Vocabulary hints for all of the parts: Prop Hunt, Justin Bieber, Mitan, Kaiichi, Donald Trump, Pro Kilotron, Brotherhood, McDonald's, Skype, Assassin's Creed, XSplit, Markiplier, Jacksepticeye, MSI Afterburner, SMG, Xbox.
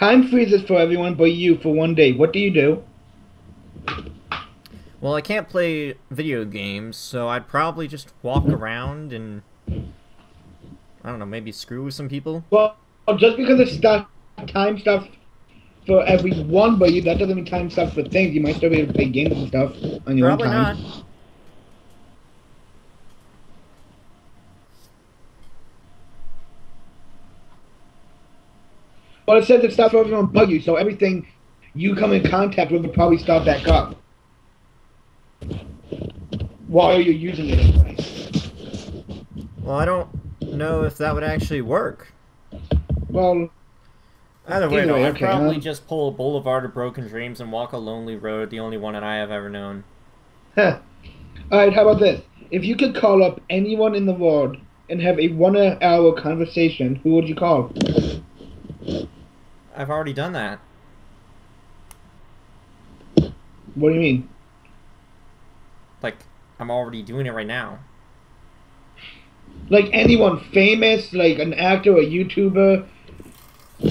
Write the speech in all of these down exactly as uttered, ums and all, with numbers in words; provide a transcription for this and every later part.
Time freezes for everyone but you for one day. What do you do? Well, I can't play video games, so I'd probably just walk around and, I don't know, maybe screw with some people. Well, just because it's stuff, time stuff for everyone but you, that doesn't mean time stuff for things. You might still be able to play games and stuff on your probably own time. Probably not. Well, it says it stops everyone but you, so everything you come in contact with would probably start back up while you're using it anyway. Well, I don't know if that would actually work. Well, either way, anyway, I'd okay, probably huh? just pull a boulevard of broken dreams and walk a lonely road, the only one that I have ever known. Huh. Alright, how about this? If you could call up anyone in the world and have a one-hour conversation, who would you call? I've already done that. What do you mean? Like, I'm already doing it right now. Like anyone famous, like an actor or a YouTuber,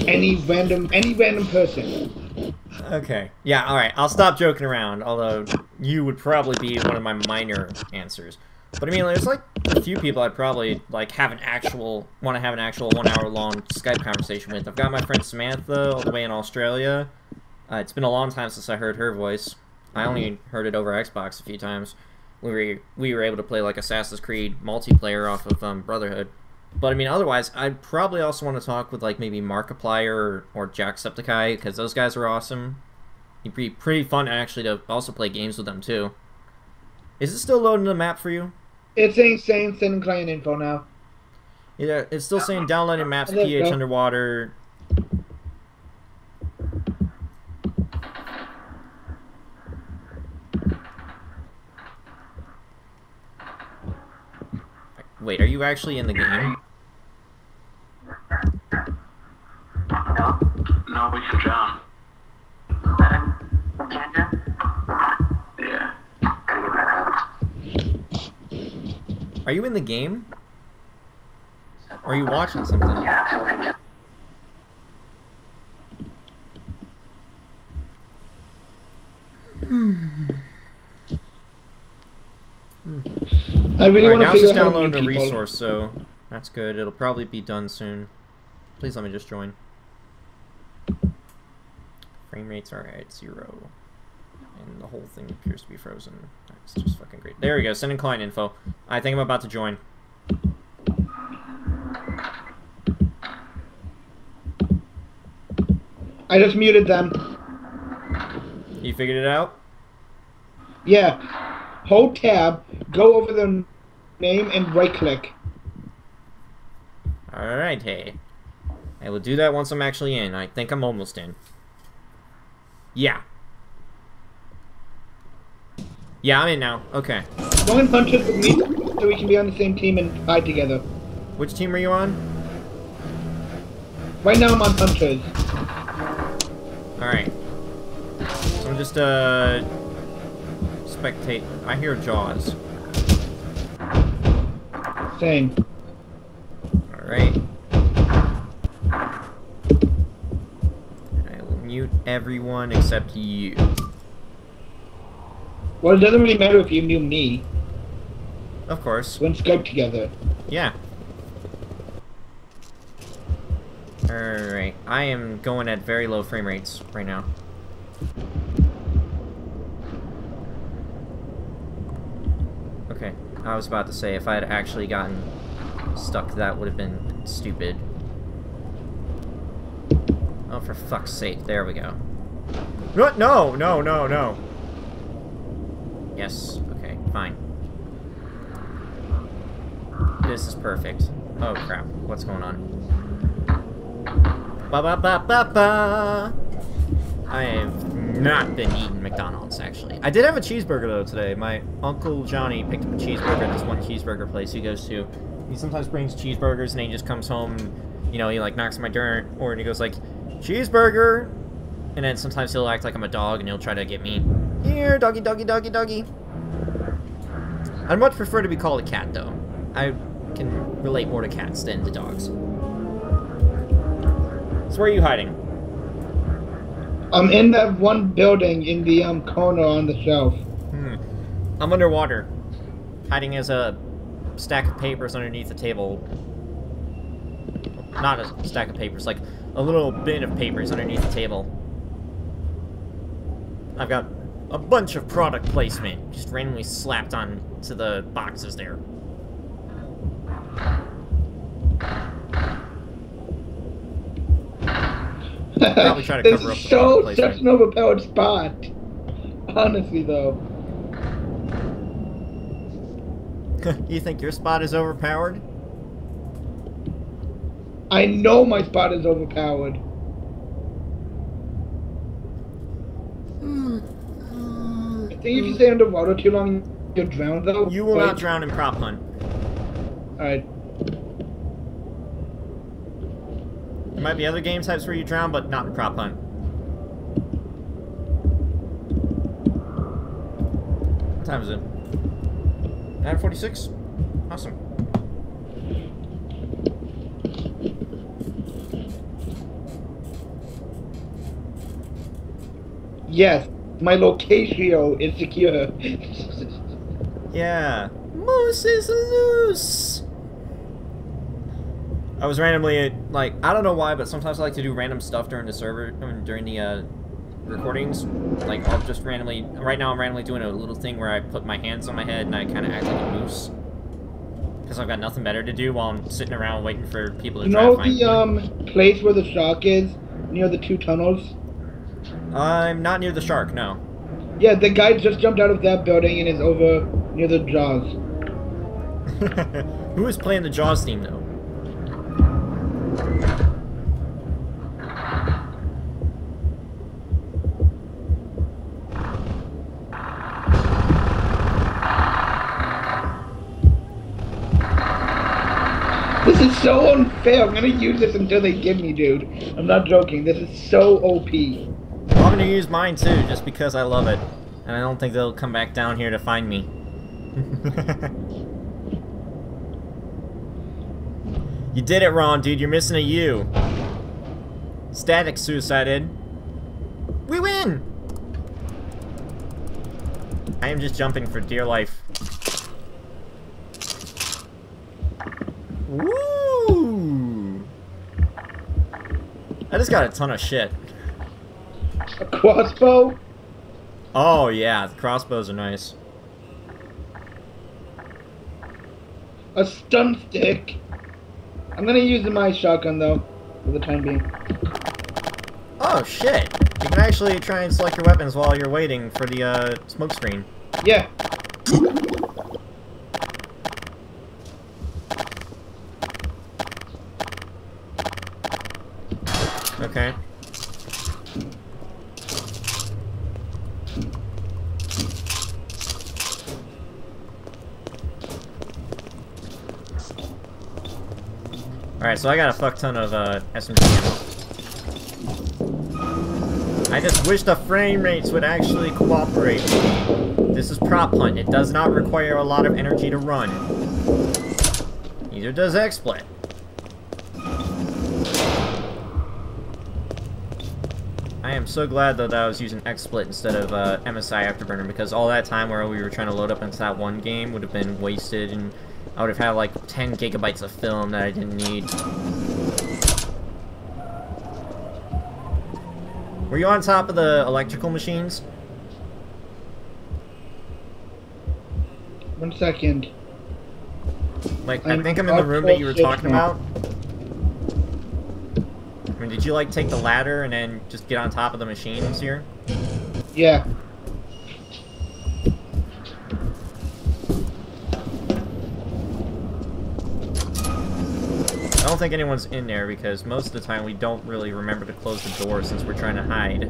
any random, any random person. Okay. Yeah, alright, I'll stop joking around, although you would probably be one of my minor answers. But I mean, there's like a few people I'd probably like have an actual, want to have an actual one hour long Skype conversation with. I've got my friend Samantha all the way in Australia. Uh, it's been a long time since I heard her voice. I only heard it over Xbox a few times. We were, we were able to play like Assassin's Creed multiplayer off of um, Brotherhood. But I mean, otherwise, I'd probably also want to talk with like maybe Markiplier or, or Jacksepticeye, because those guys are awesome. It'd be pretty fun actually to also play games with them too. Is it still loading the map for you? It's saying send client info now. Yeah, it's still saying downloading maps pH go. Underwater. Wait, are you actually in the game? No, no, we can drown. Yeah. Are you in the game? Or are you watching something? Yeah. Hmm. I really right, want now to just download a resource, so that's good. It'll probably be done soon. Please let me just join. Frame rates are at zero. And the whole thing appears to be frozen. That's just fucking great. There we go. Sending client info. I think I'm about to join. I just muted them. You figured it out? Yeah. Hold tab, go over the name, and right-click. Alright, hey. I will do that once I'm actually in. I think I'm almost in. Yeah. Yeah, I'm in now. Okay. Go and punch it with me so we can be on the same team and fight together. Which team are you on? Right now I'm on punches. Alright. So I'm just, uh... spectate. I hear Jaws. Same. Alright. I will mute everyone except you. Well, it doesn't really matter if you knew me. Of course. When Skype together. Yeah. Alright, I am going at very low frame rates right now. Okay, I was about to say, if I had actually gotten stuck, that would have been stupid. Oh, for fuck's sake, there we go. No, no, no, no, no. Yes, okay, fine. This is perfect. Oh crap, what's going on? Ba ba ba ba ba! I have not been eating McDonald's, actually. I did have a cheeseburger, though, today. My Uncle Johnny picked up a cheeseburger at this one cheeseburger place he goes to. He sometimes brings cheeseburgers, and he just comes home, and, you know, he, like, knocks on my door, or and he goes, like, cheeseburger! And then sometimes he'll act like I'm a dog, and he'll try to get me. Here, doggy, doggy, doggy, doggy. I'd much prefer to be called a cat, though. I can relate more to cats than to dogs. So where are you hiding? I'm in that one building in the um, corner on the shelf. Hmm. I'm underwater, hiding as a stack of papers underneath a table. Not a stack of papers, like a little bin of papers underneath the table. I've got a bunch of product placement just randomly slapped on to the boxes there. Probably try to this cover is up so the such an overpowered spot. Honestly, though. You think your spot is overpowered? I know my spot is overpowered. Mm. I think if you stay underwater too long, you'll drown, though. You will but... not drown in Prop Hunt. Alright. There might be other game types where you drown, but not in Prop Hunt. What time is it? nine forty-six? Awesome. Yes, my location is secure. Yeah. Moose is loose! I was randomly, like, I don't know why, but sometimes I like to do random stuff during the server, I mean, during the uh, recordings. Like, I'll just randomly, right now I'm randomly doing a little thing where I put my hands on my head and I kind of act like a moose. Because I've got nothing better to do while I'm sitting around waiting for people to you know the um, place where the shark is, near the two tunnels? I'm not near the shark, no. Yeah, the guy just jumped out of that building and is over near the Jaws. Who is playing the Jaws theme, though? This is so unfair. I'm gonna use this until they give me, dude. I'm not joking. This is so O P. Well, I'm gonna use mine too, just because I love it. And I don't think they'll come back down here to find me. You did it wrong, dude. You're missing a U. Static suicided. We win! I am just jumping for dear life. Woo! I just got a ton of shit. A crossbow? Oh, yeah. The crossbows are nice. A stun stick. I'm gonna use my shotgun though, for the time being. Oh shit! You can actually try and select your weapons while you're waiting for the uh, smoke screen. Yeah. Okay. Alright, so I got a fuck ton of uh, S M G ammo. I just wish the frame rates would actually cooperate. This is Prop Hunt. It does not require a lot of energy to run. Neither does XSplit. I am so glad though that I was using XSplit instead of uh, M S I Afterburner, because all that time where we were trying to load up into that one game would have been wasted, and I would have had like ten gigabytes of film that I didn't need. Were you on top of the electrical machines? One second. Like, I'm I think I'm in the room that you were talking now. about. I mean, did you like take the ladder and then just get on top of the machines here? Yeah. I don't think anyone's in there because most of the time we don't really remember to close the door since we're trying to hide.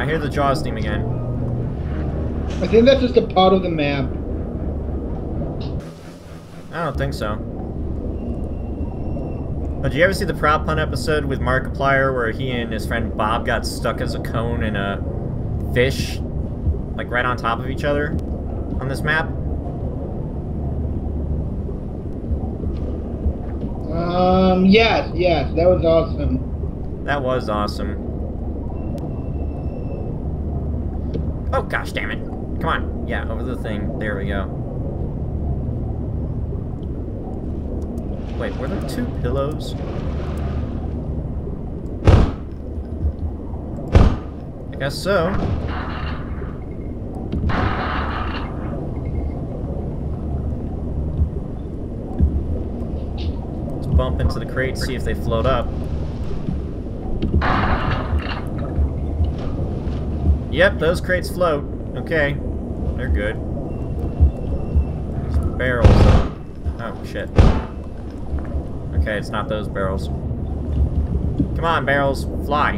I hear the Jaws theme again. I think that's just a part of the map. I don't think so. Oh, did you ever see the Prop Hunt episode with Markiplier where he and his friend Bob got stuck as a cone and a fish, like right on top of each other on this map? Um, yes, yes, that was awesome. That was awesome. Oh, gosh, damn it. Come on. Yeah, over the thing. There we go. Wait, were there two pillows? I guess so. Let's bump into the crate, see if they float up. Yep, those crates float. Okay. They're good. There's barrels. Oh, shit. Okay, it's not those barrels. Come on, barrels. Fly.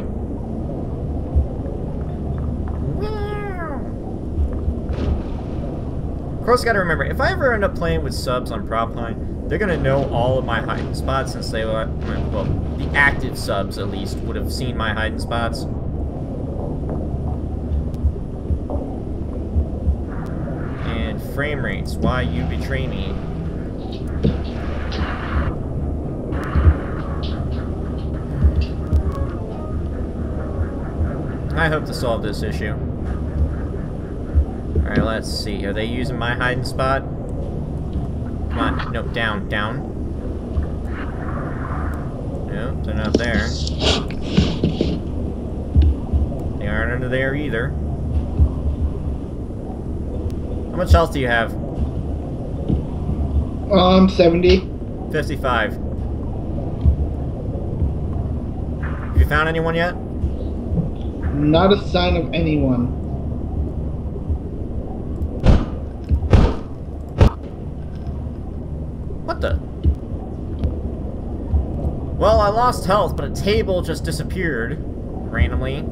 Of course, I gotta remember, if I ever end up playing with subs on Prop Hunt, they're gonna know all of my hiding spots since they were, well, the active subs at least would have seen my hiding spots. Frame rates, why you betray me. I hope to solve this issue. Alright, let's see. Are they using my hiding spot? Come on. Nope, down, down. Nope, they're not there. They aren't under there either. How much health do you have? Um, seventy. fifty-five. Have you found anyone yet? Not a sign of anyone. What the? Well, I lost health, but a table just disappeared randomly.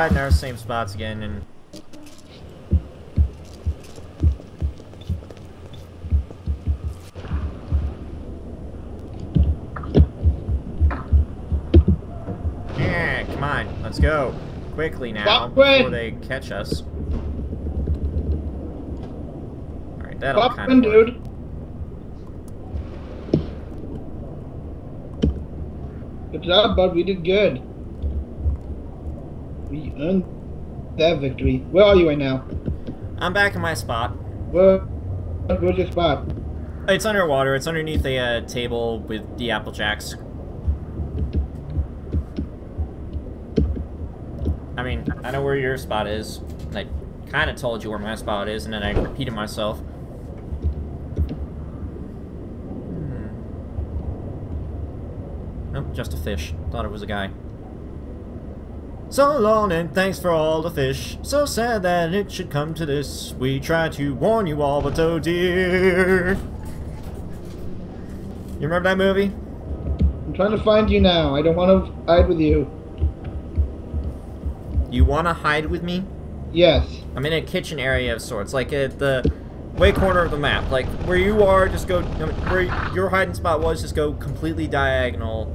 In our same spots again, and yeah, come on, let's go quickly now before they catch us. All right, that'll kind of work. Good job, bud. We did good. We earned that victory. Where are you right now? I'm back in my spot. Where, where's your spot? It's underwater. It's underneath the uh, table with the Apple Jacks. I mean, I know where your spot is. I kind of told you where my spot is, and then I repeated myself. Hmm. Nope, just a fish. Thought it was a guy. So long and thanks for all the fish. So sad that it should come to this. We try to warn you all, but oh dear. You remember that movie? I'm trying to find you now. I don't want to hide with you. You want to hide with me? Yes. I'm in a kitchen area of sorts, like at the way corner of the map. Like where you are, just go, where your hiding spot was, just go completely diagonal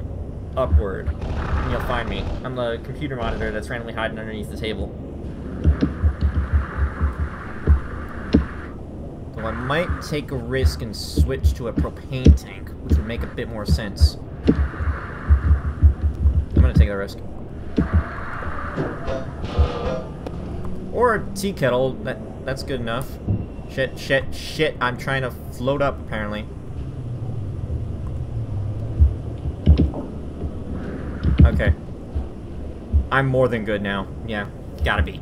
upward. And you'll find me. I'm the computer monitor that's randomly hiding underneath the table. So I might take a risk and switch to a propane tank, which would make a bit more sense. I'm gonna take that risk. Or a tea kettle. That, that's good enough. Shit, shit, shit. I'm trying to float up, apparently. Okay. I'm more than good now. Yeah, gotta be.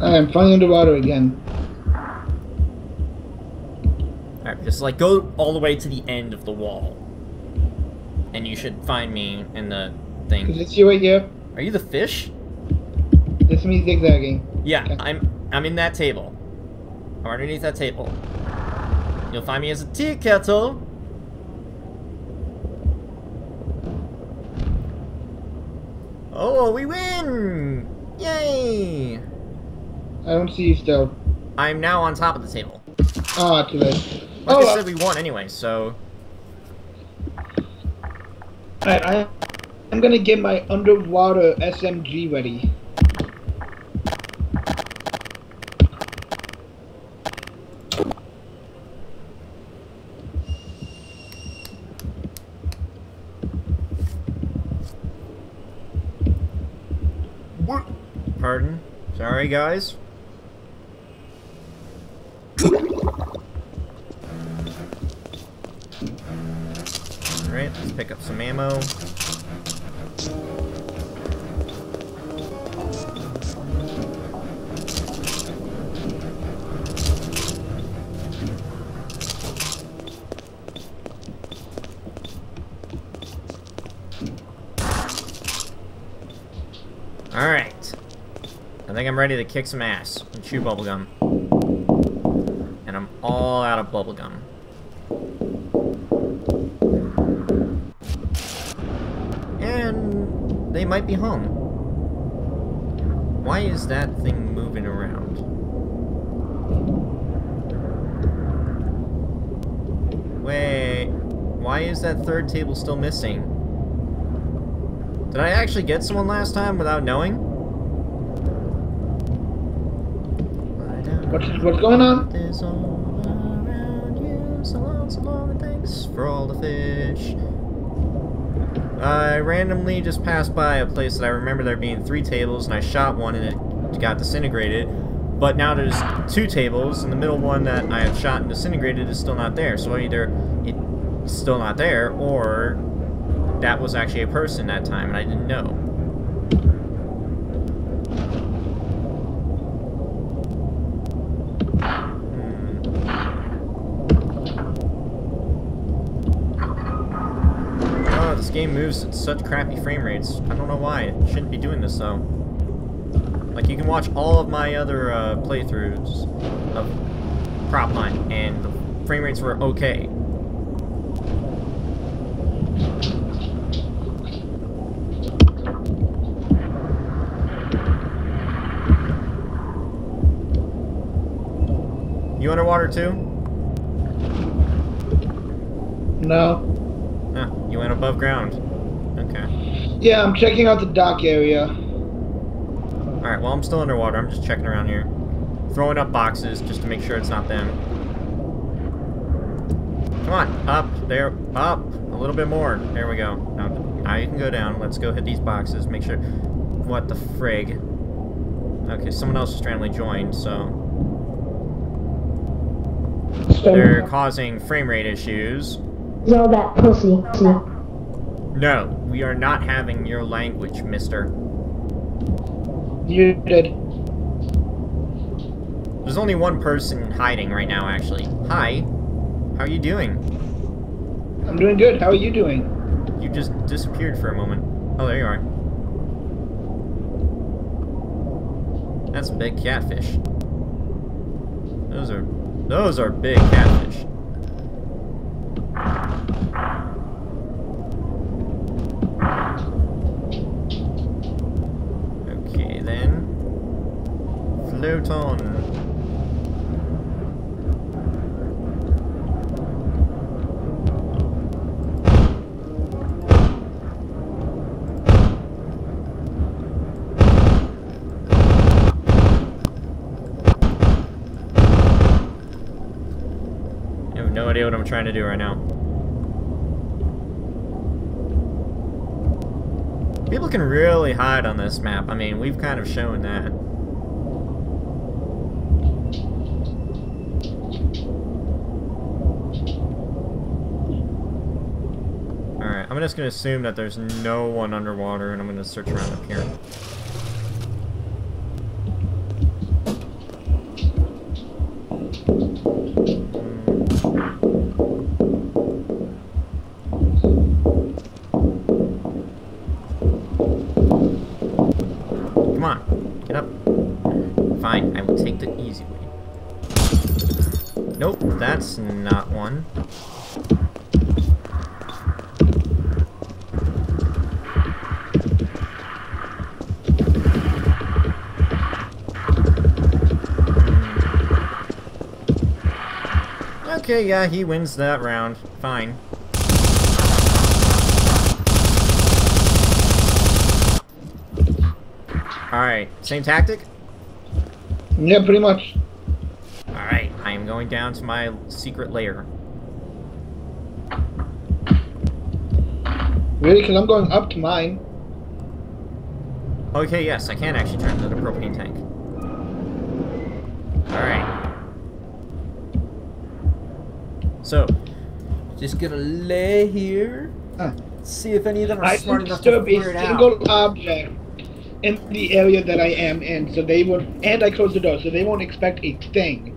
I'm finally underwater again. Alright, just like go all the way to the end of the wall. And you should find me in the thing. Is this you right here? Are you the fish? This is me zigzagging. Yeah, okay. I'm I'm in that table. I'm underneath that table. You'll find me as a tea kettle. Oh, we win! Yay! I don't see you still. I'm now on top of the table. Ah, oh, too late. Like oh, I said, we won anyway, so... Alright, I, I'm gonna get my underwater S M G ready. Pardon? Sorry, guys. Alright, let's pick up some ammo. Alright. I think I'm ready to kick some ass and chew bubblegum. And I'm all out of bubblegum. And they might be home. Why is that thing moving around? Wait, why is that third table still missing? Did I actually get someone last time without knowing? What's, what's going on? There's all around you, so long, so long, and thanks for all the fish. I randomly just passed by a place that I remember there being three tables, and I shot one, and it got disintegrated. But now there's two tables, and the middle one that I have shot and disintegrated is still not there. So either it's still not there, or that was actually a person that time, and I didn't know. Game moves at such crappy frame rates. I don't know why. It shouldn't be doing this though. Like, you can watch all of my other uh, playthroughs of Prop Hunt, and the frame rates were okay. You underwater too? No. You went above ground. Okay. Yeah, I'm checking out the dock area. Alright, well, I'm still underwater. I'm just checking around here. Throwing up boxes just to make sure it's not them. Come on, up, there, up, a little bit more. There we go. Now, now you can go down. Let's go hit these boxes, make sure... What the frig? Okay, someone else just randomly joined, so... They're causing frame rate issues. Yo, that pussy. No, we are not having your language, mister. You did. There's only one person hiding right now, actually. Hi. How are you doing? I'm doing good. How are you doing? You just disappeared for a moment. Oh, there you are. That's a big catfish. Those are... Those are big catfish. Okay, then. Float on. I have no idea what I'm trying to do right now. People can really hide on this map. I mean, we've kind of shown that. Alright, I'm just gonna assume that there's no one underwater, and I'm gonna search around up here. Fine, I will take the easy way. Nope, that's not one. Okay, yeah, he wins that round. Fine. Alright, same tactic? Yeah, pretty much. Alright, I am going down to my secret lair. Really? Because I'm going up to mine. Okay, yes, I can actually turn to the propane tank. Alright. So, just gonna lay here. Huh. See if any of them are I smart enough to figure it out. I disturb a single object in the area that I am in, so they will, and I close the door, so they won't expect a thing.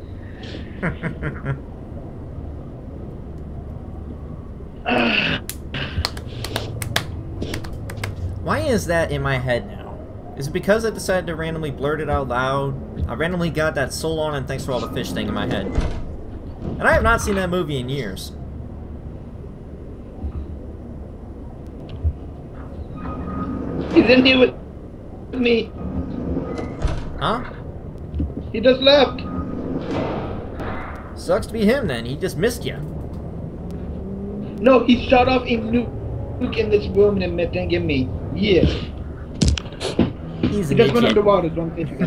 Why is that in my head now? Is it because I decided to randomly blurt it out loud? I randomly got that soul on and thanks for all the fish thing in my head. And I have not seen that movie in years. He's in here with me. Huh? He just left. Sucks to be him then, he just missed you. No, he shot off a nuke in this room and it didn't give me. Yeah. He's he just idiot. Went underwater, so I'm thinking.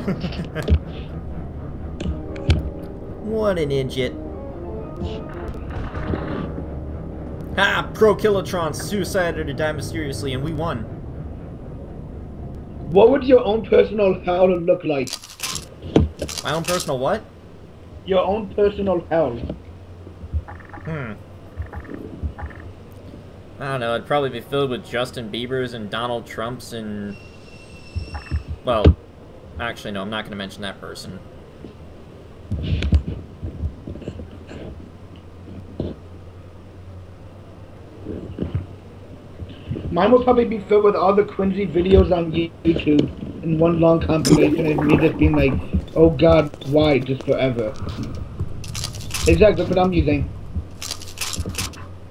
What an idiot. Ah, Pro Kilotron suicided to die mysteriously and we won. What would your own personal hell look like? My own personal what? Your own personal hell. Hmm. I don't know, it'd probably be filled with Justin Biebers and Donald Trumps and... Well, actually no, I'm not going to mention that person. Mine will probably be filled with all the cringy videos on YouTube in one long compilation and me just being like, oh god, why, just forever. Exactly, that's what I'm using.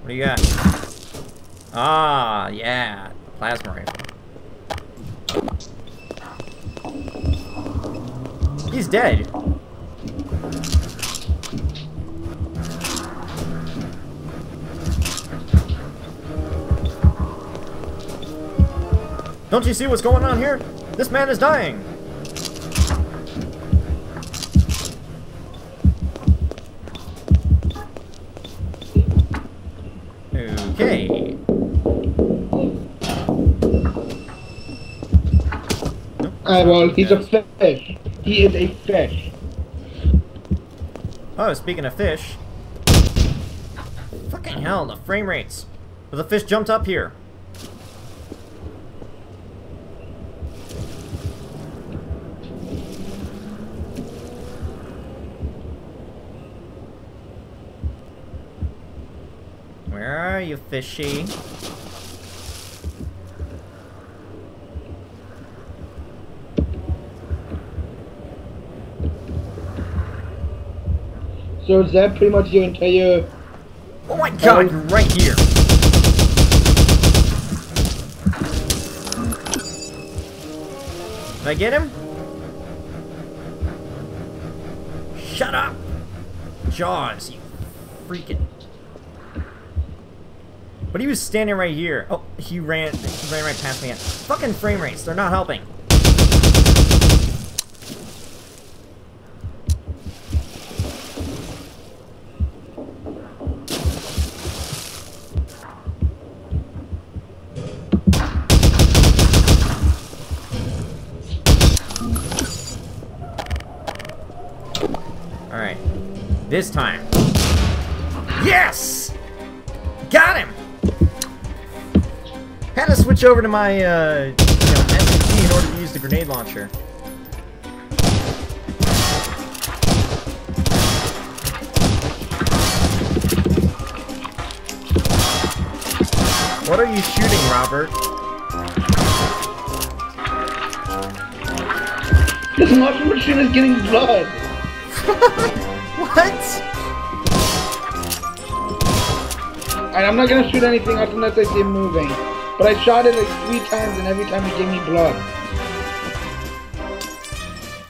What do you got? Ah, yeah, plasma rifle. He's dead. Don't you see what's going on here? This man is dying! Okay. Ah, well, he's a fish. He is a fish. Oh, speaking of fish. Fucking hell, the frame rates. But the fish jumped up here. Where are you, fishy? So is that pretty much your entire... Oh my god, you're right here! Did I get him? Shut up! Jaws, you freaking... But he was standing right here. Oh, he ran, he ran right past me. Fucking frame rates, they're not helping. Alright. This time. Yes! Got him! Had to switch over to my uh, you know, S M G in order to use the grenade launcher. What are you shooting, Robert? This mushroom machine is getting blood. What? And I'm not gonna shoot anything else unless I see it moving. But I shot it like three times and every time it gave me blood.